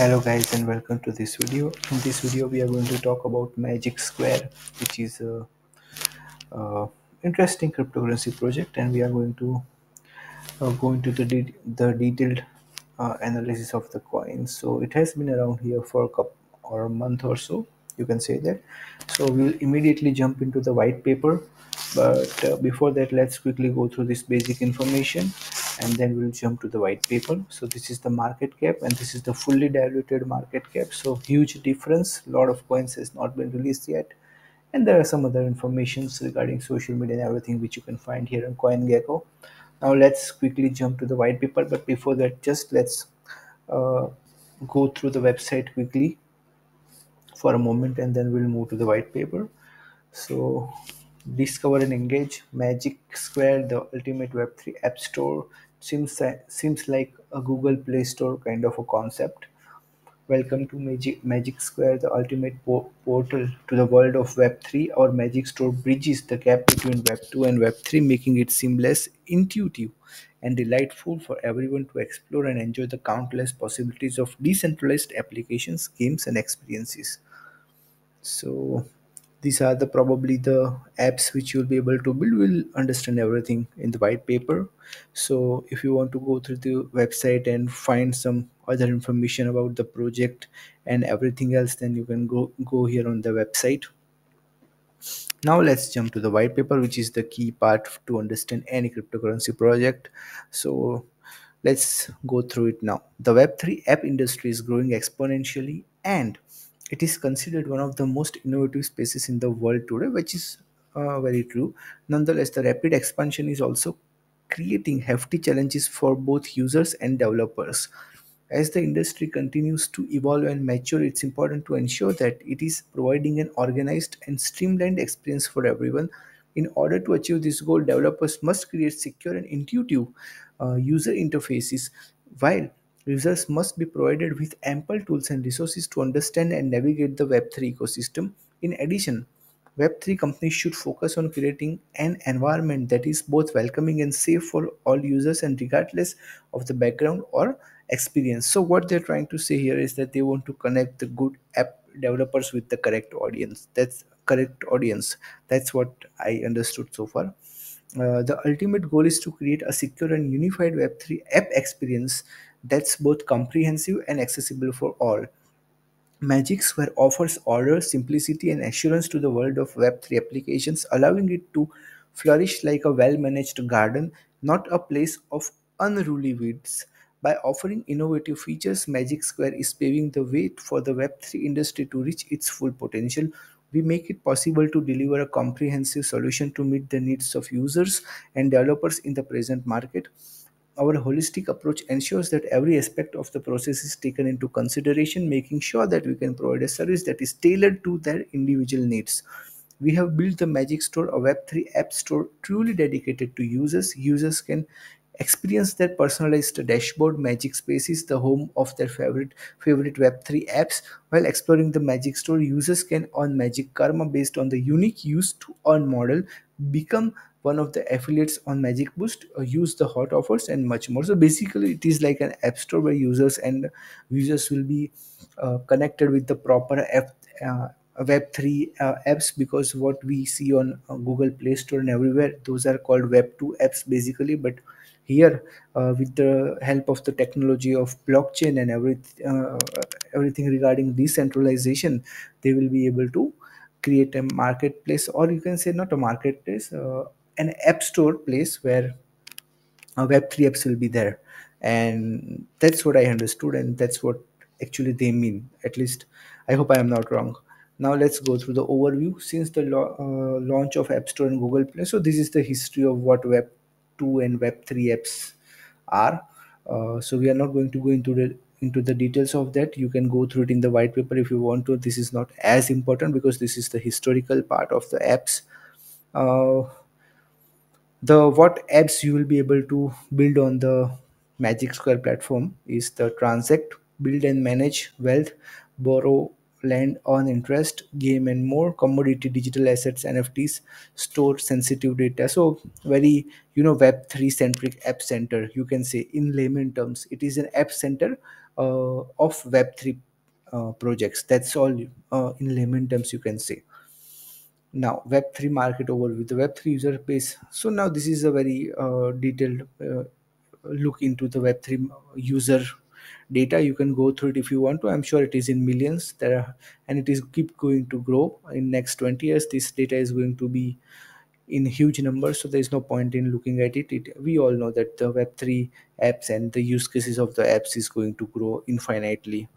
Hello guys and welcome to this video. In this video we are going to talk about Magic Square, which is a interesting cryptocurrency project, and we are going to go into the detailed analysis of the coins. So it has been around here for a month or so, you can say that. So we'll immediately jump into the white paper, but before that let's quickly go through this basic information and then we'll jump to the white paper. So this is the market cap and this is the fully diluted market cap. So huge difference, a lot of coins has not been released yet. And there are some other informations regarding social media and everything which you can find here on CoinGecko. Now let's quickly jump to the white paper, but before that just let's go through the website quickly for a moment and then we'll move to the white paper. So discover and engage Magic Square, the ultimate Web3 app store. Seems like a Google Play Store kind of a concept. Welcome to Magic Square, the ultimate portal to the world of Web3. Our Magic Store bridges the gap between Web2 and Web3, making it seamless, intuitive, and delightful for everyone to explore and enjoy the countless possibilities of decentralized applications, games, and experiences. So these are probably the apps which you'll be able to build. We'll understand everything in the white paper. So if you want to go through the website and find some other information about the project and everything else, then you can go here on the website. Now let's jump to the white paper, which is the key part to understand any cryptocurrency project. So let's go through it now. The Web3 app industry is growing exponentially and it is considered one of the most innovative spaces in the world today, which is very true. Nonetheless, the rapid expansion is also creating hefty challenges for both users and developers. As the industry continues to evolve and mature, it's important to ensure that it is providing an organized and streamlined experience for everyone. In order to achieve this goal, developers must create secure and intuitive user interfaces, while users must be provided with ample tools and resources to understand and navigate the Web3 ecosystem. In addition, Web3 companies should focus on creating an environment that is both welcoming and safe for all users, and regardless of the background or experience. So what they're trying to say here is that they want to connect the good app developers with the correct audience. That's what I understood so far. The ultimate goal is to create a secure and unified Web3 app experience that's both comprehensive and accessible for all. Magic Square offers order, simplicity, and assurance to the world of Web3 applications, allowing it to flourish like a well-managed garden, not a place of unruly weeds. By offering innovative features, Magic Square is paving the way for the Web3 industry to reach its full potential. We make it possible to deliver a comprehensive solution to meet the needs of users and developers in the present market. Our holistic approach ensures that every aspect of the process is taken into consideration, making sure that we can provide a service that is tailored to their individual needs. We have built the Magic Store, a Web3 app store truly dedicated to users. Users can experience their personalized dashboard, Magic Spaces, the home of their favorite Web3 apps. While exploring the Magic Store, users can earn Magic Karma based on the unique use to earn model, become one of the affiliates on Magic Boost, use the hot offers, and much more. So basically it is like an app store where users will be connected with the proper Web3 apps, because what we see on Google Play Store and everywhere, those are called Web2 apps basically. But here with the help of the technology of blockchain and everything regarding decentralization, they will be able to create a marketplace, or you can say not a marketplace, an app store place where Web3 apps will be there. And that's what I understood, and that's what actually they mean. At least I hope I am not wrong. Now let's go through the overview. Since the launch of App Store and Google Play, so this is the history of what Web2 and Web3 apps are. So we are not going to go into the details of that. You can go through it in the white paper if you want to. This is not as important because this is the historical part of the apps. What apps you will be able to build on the Magic Square platform is the transact, build and manage wealth, borrow lend, earn interest, game and more, commodity, digital assets, NFTs, store sensitive data. So very, Web3 centric app center, you can say in layman terms. It is an app center of Web3 projects. That's all in layman terms you can say. Now, Web3 market overview, the Web3 user base. So now this is a very detailed look into the Web3 user data. You can go through it if you want to. I'm sure it is in millions there are, and it is keep going to grow in next 20 years. This data is going to be in huge numbers, so there is no point in looking at it. We all know that the Web3 apps and the use cases of the apps is going to grow infinitely.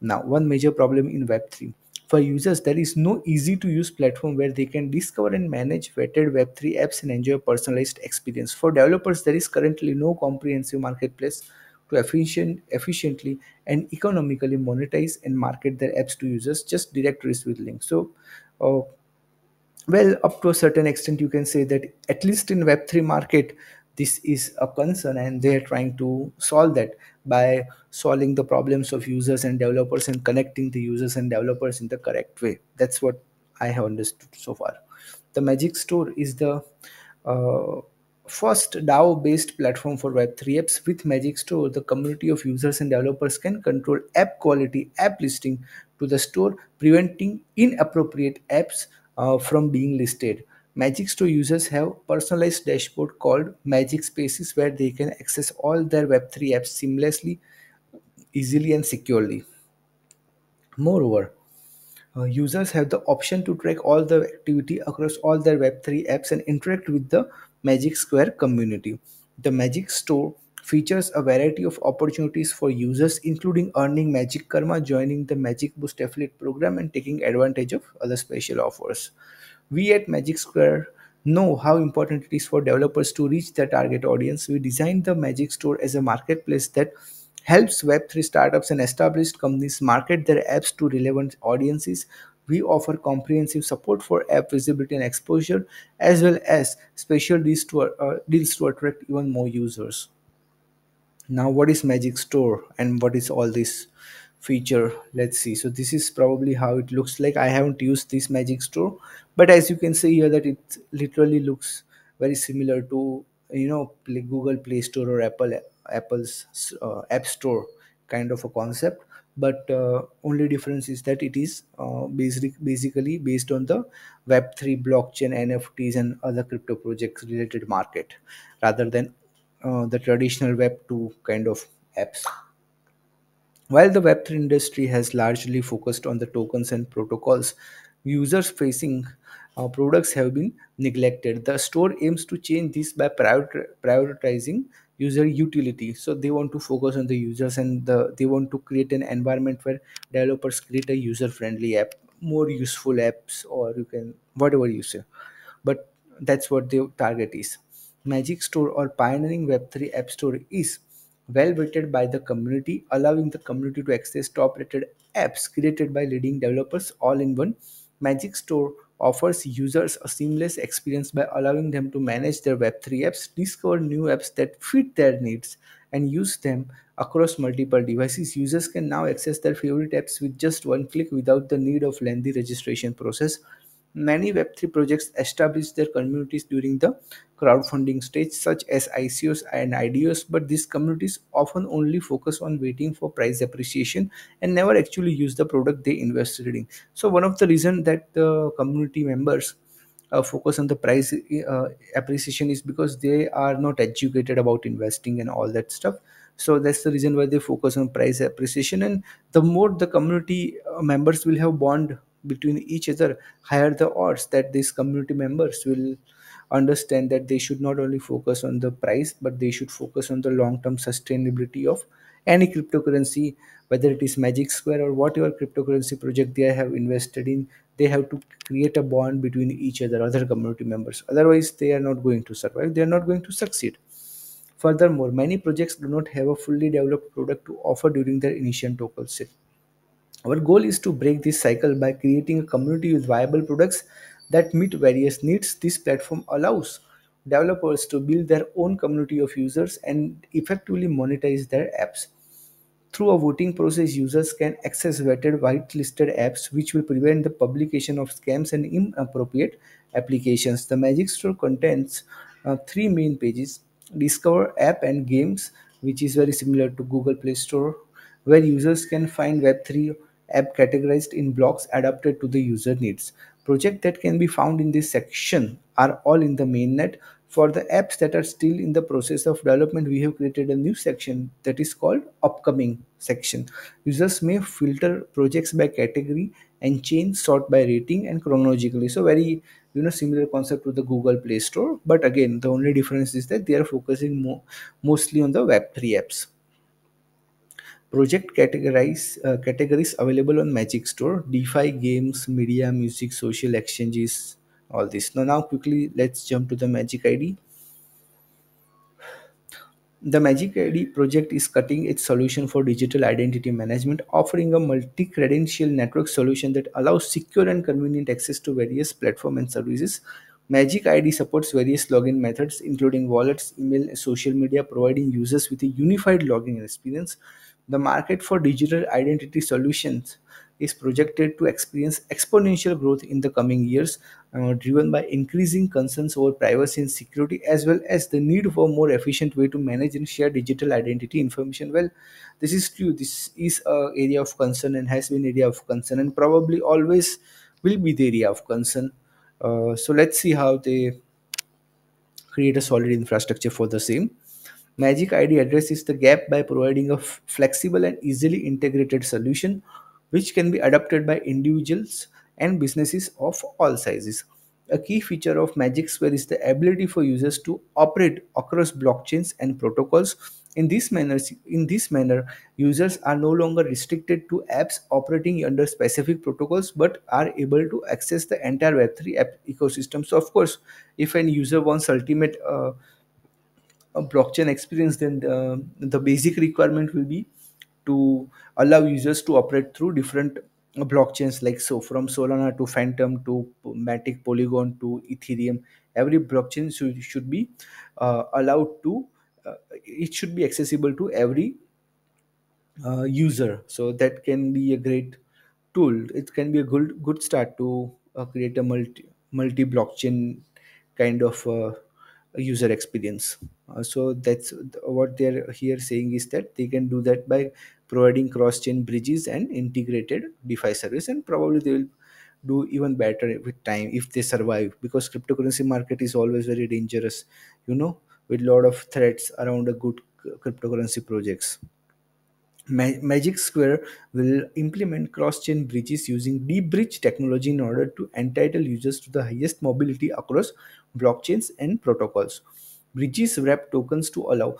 Now, one major problem in Web3 for users, there is no easy to use platform where they can discover and manage vetted Web3 apps and enjoy personalized experience. For developers, there is currently no comprehensive marketplace to efficiently and economically monetize and market their apps to users, just directories with links. So, well, up to a certain extent, you can say that at least in Web3 market, this is a concern, and they're trying to solve that by solving the problems of users and developers and connecting the users and developers in the correct way. That's what I have understood so far. The Magic Store is the first DAO-based platform for Web3 apps. With Magic Store, the community of users and developers can control app quality, app listing to the store, preventing inappropriate apps from being listed. Magic Store users have a personalized dashboard called Magic Spaces, where they can access all their Web3 apps seamlessly, easily and securely. Moreover, users have the option to track all the activity across all their Web3 apps and interact with the Magic Square community. The Magic Store features a variety of opportunities for users, including earning Magic Karma, joining the Magic Boost affiliate program, and taking advantage of other special offers. We at Magic Square know how important it is for developers to reach their target audience. We designed the Magic Store as a marketplace that helps Web3 startups and established companies market their apps to relevant audiences. We offer comprehensive support for app visibility and exposure, as well as special deals to attract even more users. Now, what is Magic Store and what is all this feature? Let's see. So this is probably how it looks like. I haven't used this Magic Store, but as you can see here that it literally looks very similar to, Google Play Store or Apple's App Store kind of a concept. But only difference is that it is basically based on the Web3 blockchain, NFTs and other crypto projects related market, rather than the traditional Web2 kind of apps. While the Web3 industry has largely focused on the tokens and protocols, users facing products have been neglected. The store aims to change this by prioritizing user utility. So they want to focus on the users, and they want to create an environment where developers create a user-friendly app, more useful apps, or you can whatever you say. But that's what their target is. Magic Store, or pioneering Web3 app store, is well vetted by the community, allowing the community to access top-rated apps created by leading developers all in one. Magic Store offers users a seamless experience by allowing them to manage their Web3 apps, discover new apps that fit their needs, and use them across multiple devices. Users can now access their favorite apps with just one click without the need of lengthy registration process. Many Web3 projects established their communities during the crowdfunding stage, such as ICOs and IDOs, but these communities often only focus on waiting for price appreciation and never actually use the product they invested in. So one of the reasons that the community members focus on the price appreciation is because they are not educated about investing and all that stuff. So that's the reason why they focus on price appreciation, and the more the community members will have bond between each other, higher the odds that these community members will understand that they should not only focus on the price, but they should focus on the long-term sustainability of any cryptocurrency, whether it is Magic Square or whatever cryptocurrency project they have invested in. They have to create a bond between each other, other community members. Otherwise, they are not going to survive. They are not going to succeed. Furthermore, many projects do not have a fully developed product to offer during their initial token sale. Our goal is to break this cycle by creating a community with viable products that meet various needs. This platform allows developers to build their own community of users and effectively monetize their apps. Through a voting process, users can access vetted whitelisted apps, which will prevent the publication of scams and inappropriate applications. The Magic Store contains three main pages: Discover, App and Games, which is very similar to Google Play Store, where users can find Web3 app categorized in blocks adapted to the user needs. Projects that can be found in this section are all in the mainnet. For the apps that are still in the process of development, we have created a new section that is called Upcoming section. Users may filter projects by category and change, sort by rating and chronologically. So very similar concept to the Google Play Store, but again the only difference is that they are focusing mostly on the Web3 apps. Project categories available on Magic Store: DeFi, games, media, music, social, exchanges, all this. Now quickly let's jump to the Magic ID. The Magic ID project is cutting-edge solution for digital identity management, offering a multi-credential network solution that allows secure and convenient access to various platforms and services. Magic ID supports various login methods, including wallets, email, and social media, providing users with a unified login experience. The market for digital identity solutions is projected to experience exponential growth in the coming years, driven by increasing concerns over privacy and security, as well as the need for a more efficient way to manage and share digital identity information. Well, this is true. This is an area of concern and has been an area of concern and probably always will be the area of concern. So let's see how they create a solid infrastructure for the same. Magic ID addresses the gap by providing a flexible and easily integrated solution which can be adopted by individuals and businesses of all sizes. A key feature of Magic Square is the ability for users to operate across blockchains and protocols. In this manner, users are no longer restricted to apps operating under specific protocols, but are able to access the entire Web3 app ecosystem. So, of course, if a user wants ultimate blockchain experience, then the basic requirement will be to allow users to operate through different blockchains, like so from Solana to Phantom to Matic, Polygon to Ethereum. Every blockchain should be allowed to it should be accessible to every user. So that can be a great tool. It can be a good start to create a multi-blockchain kind of user experience. So that's what they're here saying, is that they can do that by providing cross-chain bridges and integrated DeFi service, and probably they will do even better with time if they survive, because cryptocurrency market is always very dangerous, with lot of threats around the good cryptocurrency projects. Magic Square will implement cross-chain bridges using deep bridge technology in order to entitle users to the highest mobility across blockchains and protocols. Bridges wrap tokens to allow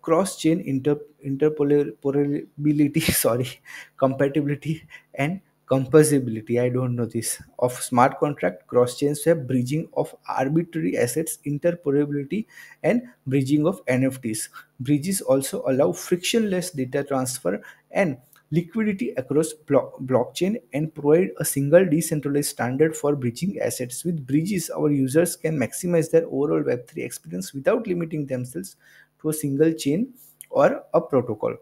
cross-chain interoperability, compatibility and composability, of smart contract, cross-chain swap, bridging of arbitrary assets, interoperability and bridging of NFTs. Bridges also allow frictionless data transfer and liquidity across blockchain and provide a single decentralized standard for bridging assets. With bridges, our users can maximize their overall Web3 experience without limiting themselves to a single chain or a protocol.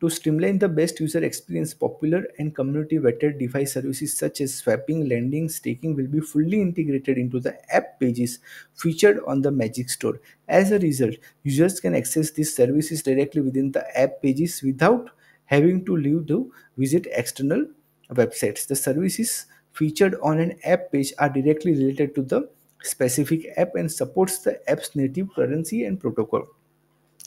To streamline the best user experience, popular and community-vetted DeFi services such as swapping, lending, staking will be fully integrated into the app pages featured on the Magic Store. As a result, users can access these services directly within the app pages without having to leave to visit external websites. The services featured on an app page are directly related to the specific app and supports the app's native currency and protocol.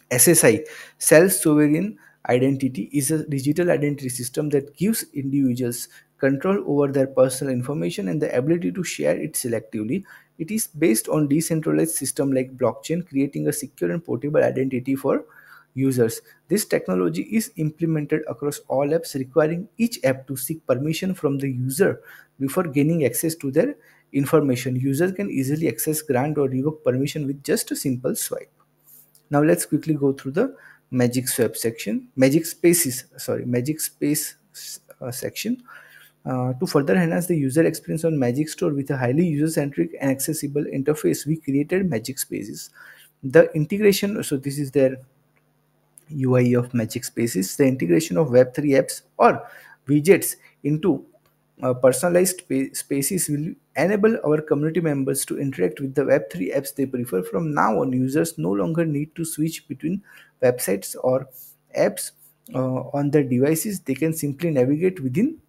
SSI, Self-Sovereign Identity, is a digital identity system that gives individuals control over their personal information and the ability to share it selectively. It is based on decentralized systems like blockchain, creating a secure and portable identity for users. This technology is implemented across all apps, requiring each app to seek permission from the user before gaining access to their information. Users can easily access, grant or revoke permission with just a simple swipe. Now let's quickly go through the Magic Spaces section. To further enhance the user experience on Magic Store with a highly user-centric and accessible interface, we created Magic Spaces. The integration, so this is their UI of Magic Spaces, the integration of Web3 apps or widgets into personalized spaces will enable our community members to interact with the Web3 apps they prefer. From now on, users no longer need to switch between websites or apps on their devices. They can simply navigate within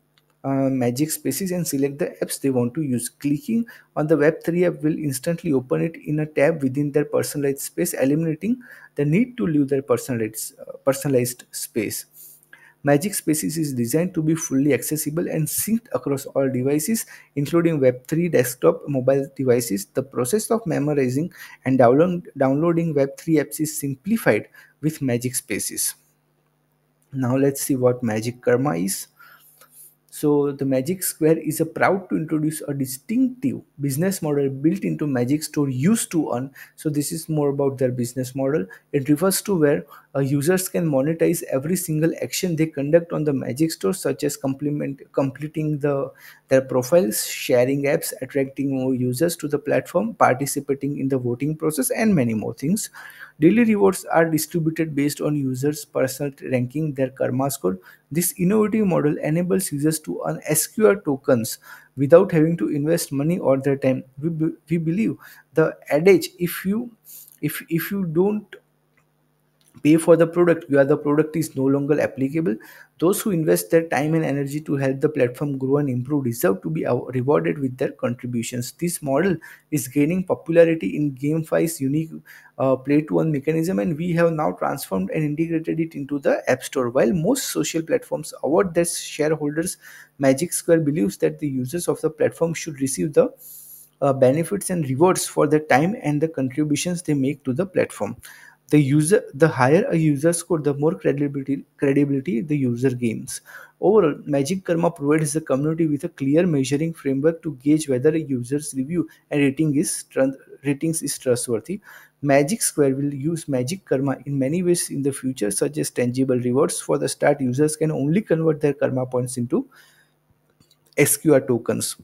Magic Spaces and select the apps they want to use. Clicking on the Web3 app will instantly open it in a tab within their personalized space, eliminating the need to leave their personalized space. Magic Spaces is designed to be fully accessible and synced across all devices, including Web3 desktop, mobile devices. The process of memorizing and downloading Web3 apps is simplified with Magic Spaces. Now let's see what Magic Karma is. So the Magic Square is proud to introduce a distinctive business model built into Magic Store used to earn. So this is more about their business model. It refers to where users can monetize every single action they conduct on the Magic Store, such as completing their profiles, sharing apps, attracting more users to the platform, participating in the voting process, and many more things. Daily rewards are distributed based on users' personal ranking, their karma score. This innovative model enables users to earn SQR tokens without having to invest money or their time. We believe the adage, if you don't pay for the product, the product is no longer applicable. Those who invest their time and energy to help the platform grow and improve deserve to be rewarded with their contributions. This model is gaining popularity in GameFi's unique play-to-earn mechanism, and we have now transformed and integrated it into the App Store. While most social platforms award their shareholders, Magic Square believes that the users of the platform should receive the benefits and rewards for their time and the contributions they make to the platform. The higher a user score, the more credibility the user gains. Overall, Magic Karma provides the community with a clear measuring framework to gauge whether a user's review and ratings is trustworthy. Magic Square will use Magic Karma in many ways in the future, such as tangible rewards. For the start, users can only convert their karma points into SQR tokens.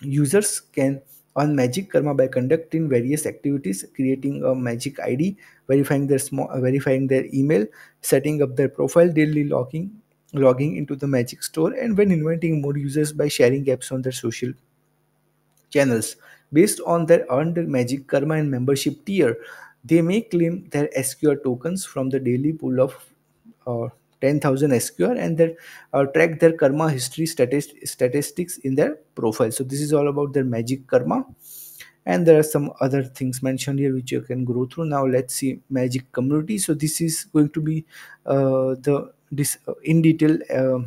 Users can on Magic Karma by conducting various activities, creating a Magic ID, verifying their email, setting up their profile, daily logging into the Magic Store, and when inviting more users by sharing apps on their social channels. Based on their earned Magic Karma and membership tier, they may claim their SQR tokens from the daily pool of 10,000 SQR and track their karma history statistics in their profile. So this is all about their Magic Karma, and there are some other things mentioned here which you can go through. Now let's see Magic Community. So this is going to be in detail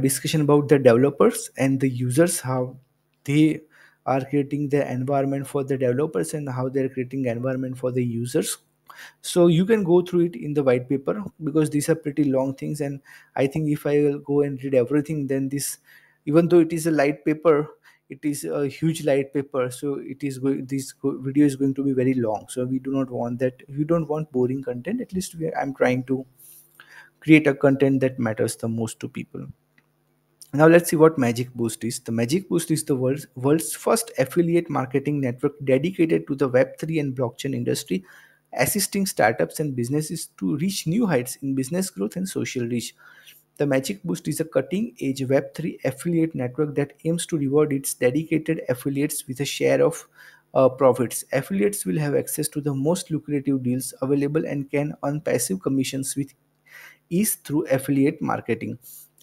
discussion about the developers and the users, how they are creating the environment for the developers and how they are creating environment for the users. So you can go through it in the white paper, because these are pretty long things, and I think if I will go and read everything, then this, even though it is a light paper, it is a huge light paper, so it is this video is going to be very long. So we do not want that. We don't want boring content. At least I'm trying to create a content that matters the most to people. Now let's see what Magic Boost is. The Magic Boost is the world's first affiliate marketing network dedicated to the Web3 and blockchain industry, assisting startups and businesses to reach new heights in business growth and social reach. The Magic Boost is a cutting-edge Web3 affiliate network that aims to reward its dedicated affiliates with a share of profits. Affiliates will have access to the most lucrative deals available and can earn passive commissions with ease through affiliate marketing.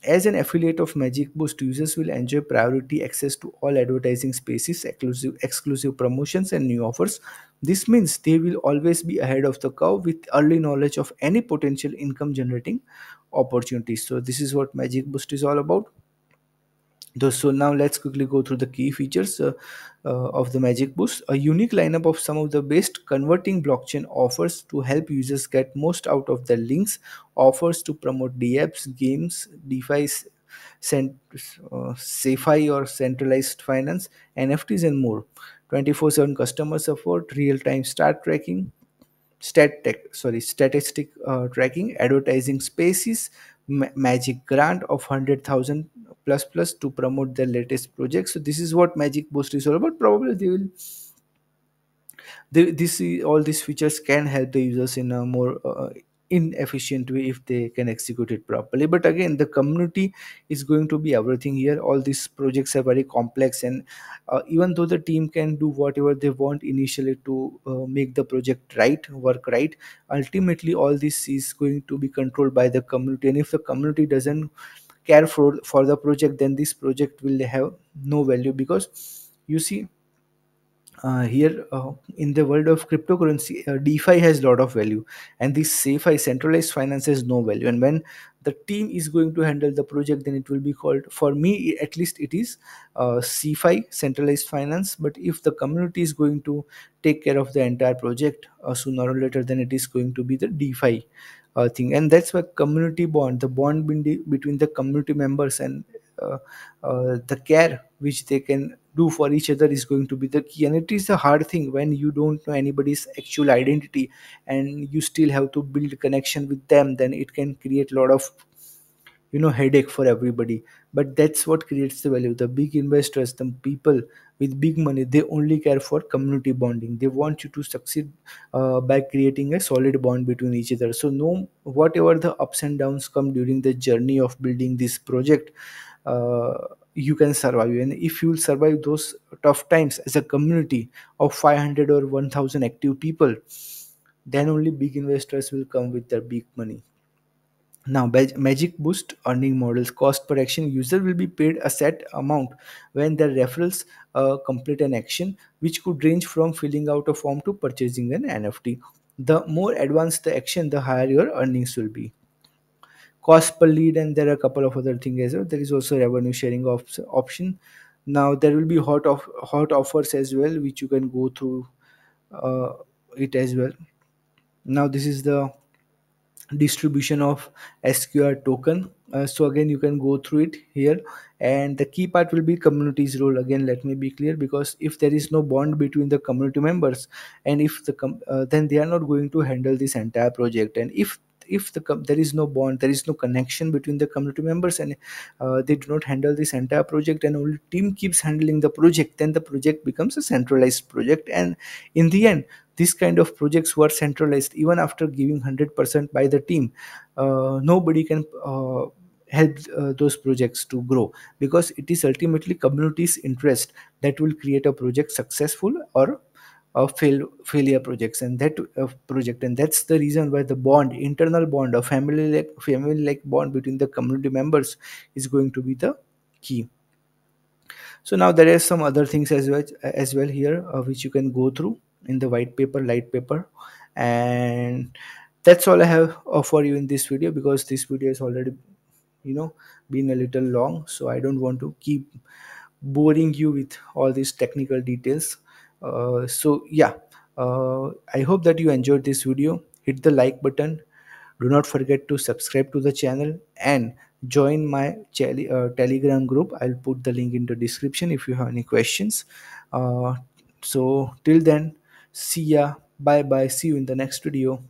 As an affiliate of Magic Boost, users will enjoy priority access to all advertising spaces, exclusive promotions, and new offers. This means they will always be ahead of the curve with early knowledge of any potential income-generating opportunities. So this is what Magic Boost is all about. So now let's quickly go through the key features of the Magic Boost. A unique lineup of some of the best converting blockchain offers to help users get most out of their links. Offers to promote dApps, games, DeFi, SeFi or centralized finance, NFTs, and more. 24/7 customer support, real-time statistic tracking, advertising spaces, Magic grant of 100,000 plus to promote their latest projects. So this is what Magic Boost is all about. Probably they will all these features can help the users in a more inefficient way if they can execute it properly. But again, the community is going to be everything here. All these projects are very complex, and even though the team can do whatever they want initially to make the project work right, ultimately all this is going to be controlled by the community. And if the community doesn't care for the project, then this project will have no value. Because you see, here in the world of cryptocurrency, DeFi has a lot of value, and this CeFi, centralized finance, has no value. And when the team is going to handle the project, then it will be called, for me at least, it is CeFi, centralized finance. But if the community is going to take care of the entire project, sooner or later, then it is going to be the DeFi thing. And that's why community bond, the bond between the community members and the care which they can do for each other, is going to be the key. And it is a hard thing when you don't know anybody's actual identity and you still have to build connection with them. Then it can create a lot of, you know, headache for everybody. But that's what creates the value. The big investors, the people with big money, they only care for community bonding. They want you to succeed by creating a solid bond between each other. So no, whatever the ups and downs come during the journey of building this project, you can survive. And if you will survive those tough times as a community of 500 or 1000 active people, then only big investors will come with their big money. Now, Magic Boost earning models, cost per action. User will be paid a set amount when their referrals complete an action, which could range from filling out a form to purchasing an NFT. The more advanced the action, the higher your earnings will be. Cost per lead, and there are a couple of other things as well. There is also revenue sharing option. Now there will be hot offers as well, which you can go through it as well. Now this is the distribution of SQR token. So again, you can go through it here, and the key part will be community's role. Again, let me be clear, because if there is no bond between the community members, and if then they are not going to handle this entire project. And if there is no bond, there is no connection between the community members, and they do not handle this entire project, and only team keeps handling the project, then the project becomes a centralized project. And in the end, this kind of projects were centralized even after giving 100% by the team. Nobody can help those projects to grow, because it is ultimately community's interest that will create a project successful or failure projects, and that project. And that's the reason why the bond, internal bond, a family-like bond between the community members is going to be the key. So now there are some other things as well here, which you can go through in the light paper. And that's all I have for you in this video, because this video has already, you know, been a little long, so I don't want to keep boring you with all these technical details. So yeah, I hope that you enjoyed this video. Hit the like button, do not forget to subscribe to the channel, and join my Telegram group. I'll put the link in the description if you have any questions. So till then, see ya, bye bye, see you in the next video.